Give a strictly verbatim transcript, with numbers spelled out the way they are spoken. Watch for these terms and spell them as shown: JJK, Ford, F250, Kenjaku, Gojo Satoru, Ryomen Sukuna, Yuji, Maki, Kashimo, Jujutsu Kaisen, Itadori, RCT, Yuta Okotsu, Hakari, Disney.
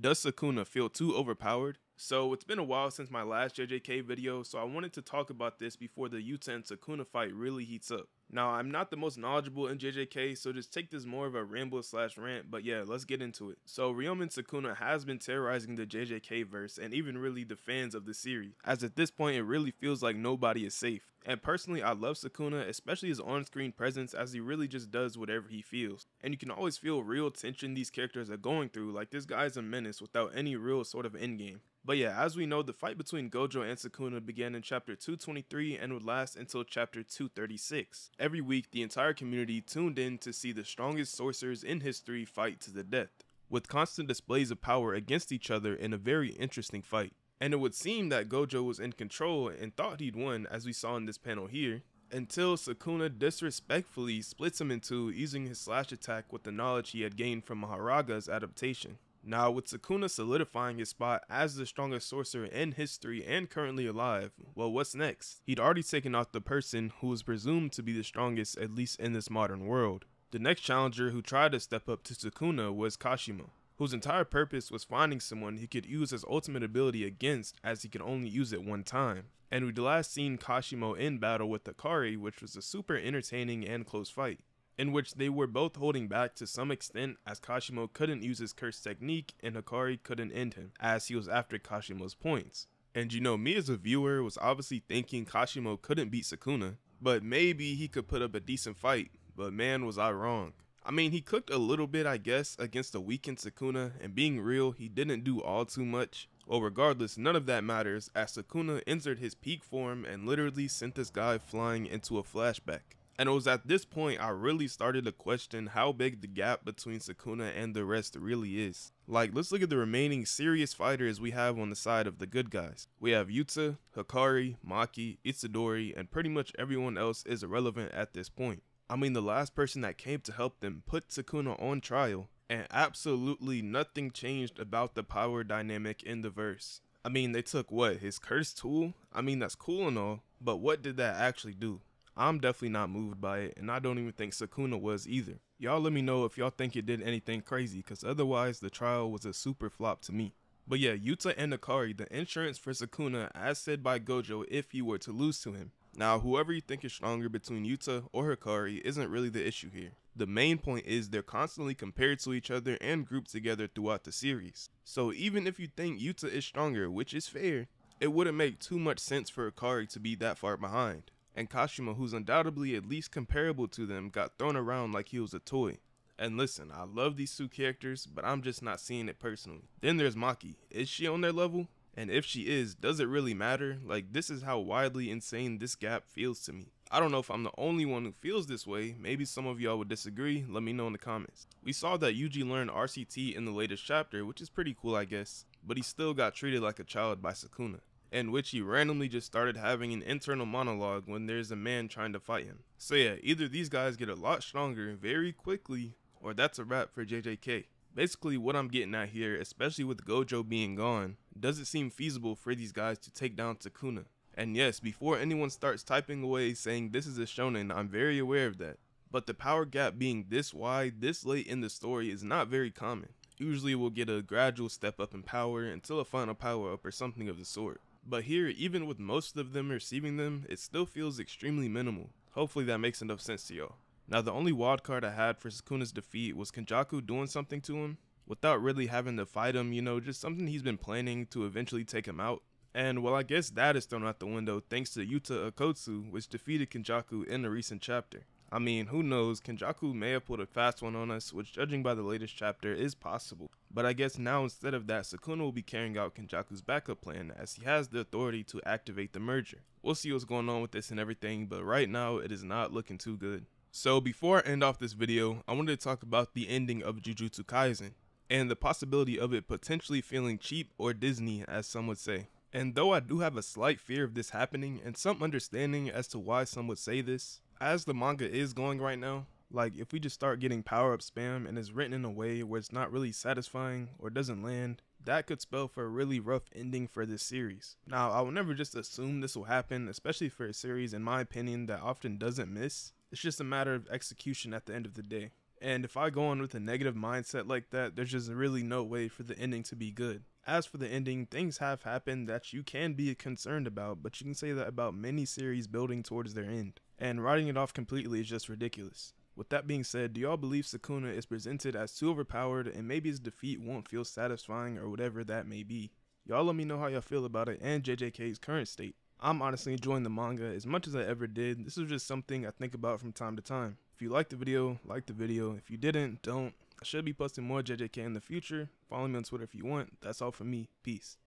Does Sukuna feel too overpowered? So it's been a while since my last J J K video, so I wanted to talk about this before the Yuta and Sukuna fight really heats up. Now, I'm not the most knowledgeable in J J K, so just take this more of a ramble slash rant, but yeah, let's get into it. So Ryomen Sukuna has been terrorizing the J J K verse and even really the fans of the series, as at this point it really feels like nobody is safe. And personally, I love Sukuna, especially his on-screen presence, as he really just does whatever he feels. And you can always feel real tension these characters are going through, like this guy's a menace without any real sort of endgame. But yeah, as we know, the fight between Gojo and Sukuna began in chapter two twenty-three and would last until chapter two thirty-six. Every week, the entire community tuned in to see the strongest sorcerers in history fight to the death, with constant displays of power against each other in a very interesting fight. And it would seem that Gojo was in control and thought he'd won, as we saw in this panel here, until Sukuna disrespectfully splits him in two using his slash attack with the knowledge he had gained from Maharaga's adaptation. Now, with Sukuna solidifying his spot as the strongest sorcerer in history and currently alive, well, what's next? He'd already taken out the person who was presumed to be the strongest, at least in this modern world. The next challenger who tried to step up to Sukuna was Kashimo, whose entire purpose was finding someone he could use his ultimate ability against, as he could only use it one time. And we'd last seen Kashimo in battle with Hakari, which was a super entertaining and close fight, in which they were both holding back to some extent, as Kashimo couldn't use his curse technique and Hakari couldn't end him, as he was after Kashimo's points. And you know, me as a viewer was obviously thinking Kashimo couldn't beat Sukuna, but maybe he could put up a decent fight, but man was I wrong. I mean, he cooked a little bit, I guess, against a weakened Sukuna, and being real, he didn't do all too much. Well, regardless, none of that matters, as Sukuna entered his peak form and literally sent this guy flying into a flashback. And it was at this point I really started to question how big the gap between Sukuna and the rest really is. Like, let's look at the remaining serious fighters we have on the side of the good guys. We have Yuta, Hakari, Maki, Itadori, and pretty much everyone else is irrelevant at this point. I mean, the last person that came to help them put Sukuna on trial, and absolutely nothing changed about the power dynamic in the verse. I mean, they took what, his curse tool? I mean, that's cool and all, but what did that actually do? I'm definitely not moved by it, and I don't even think Sukuna was either. Y'all let me know if y'all think it did anything crazy, cause otherwise the trial was a super flop to me. But yeah, Yuta and Hakari, the insurance for Sukuna as said by Gojo if he were to lose to him. Now, whoever you think is stronger between Yuta or Hakari isn't really the issue here. The main point is they're constantly compared to each other and grouped together throughout the series. So even if you think Yuta is stronger, which is fair, it wouldn't make too much sense for Hakari to be that far behind. And Kashimo, who's undoubtedly at least comparable to them, got thrown around like he was a toy. And listen, I love these two characters, but I'm just not seeing it personally. Then there's Maki. Is she on their level? And if she is, does it really matter? Like, this is how widely insane this gap feels to me. I don't know if I'm the only one who feels this way. Maybe some of y'all would disagree. Let me know in the comments. We saw that Yuji learned R C T in the latest chapter, which is pretty cool, I guess. But he still got treated like a child by Sukuna, in which he randomly just started having an internal monologue when there's a man trying to fight him. So yeah, either these guys get a lot stronger very quickly, or that's a wrap for J J K. Basically what I'm getting at here, especially with Gojo being gone, does it seem feasible for these guys to take down Sukuna? And yes, before anyone starts typing away saying this is a shonen, I'm very aware of that. But the power gap being this wide, this late in the story is not very common. Usually we'll get a gradual step up in power until a final power up or something of the sort. But here, even with most of them receiving them, it still feels extremely minimal. Hopefully that makes enough sense to y'all. Now, the only wild card I had for Sukuna's defeat was Kenjaku doing something to him without really having to fight him, you know, just something he's been planning to eventually take him out. And well, I guess that is thrown out the window thanks to Yuta Okotsu, which defeated Kenjaku in a recent chapter. I mean, who knows, Kenjaku may have pulled a fast one on us, which judging by the latest chapter is possible. But I guess now instead of that, Sukuna will be carrying out Kenjaku's backup plan, as he has the authority to activate the merger. We'll see what's going on with this and everything, but right now it is not looking too good. So before I end off this video, I wanted to talk about the ending of Jujutsu Kaisen, and the possibility of it potentially feeling cheap or Disney, as some would say. And though I do have a slight fear of this happening, and some understanding as to why some would say this, as the manga is going right now, like if we just start getting power-up spam and it's written in a way where it's not really satisfying or doesn't land, that could spell for a really rough ending for this series. Now, I will never just assume this will happen, especially for a series in my opinion that often doesn't miss. It's just a matter of execution at the end of the day. And if I go on with a negative mindset like that, there's just really no way for the ending to be good. As for the ending, things have happened that you can be concerned about, but you can say that about many series building towards their end. And writing it off completely is just ridiculous. With that being said, do y'all believe Sukuna is presented as too overpowered and maybe his defeat won't feel satisfying or whatever that may be? Y'all let me know how y'all feel about it and J J K's current state. I'm honestly enjoying the manga as much as I ever did. This is just something I think about from time to time. If you liked the video, like the video. If you didn't, don't. I should be posting more J J K in the future. Follow me on Twitter if you want. That's all for me. Peace.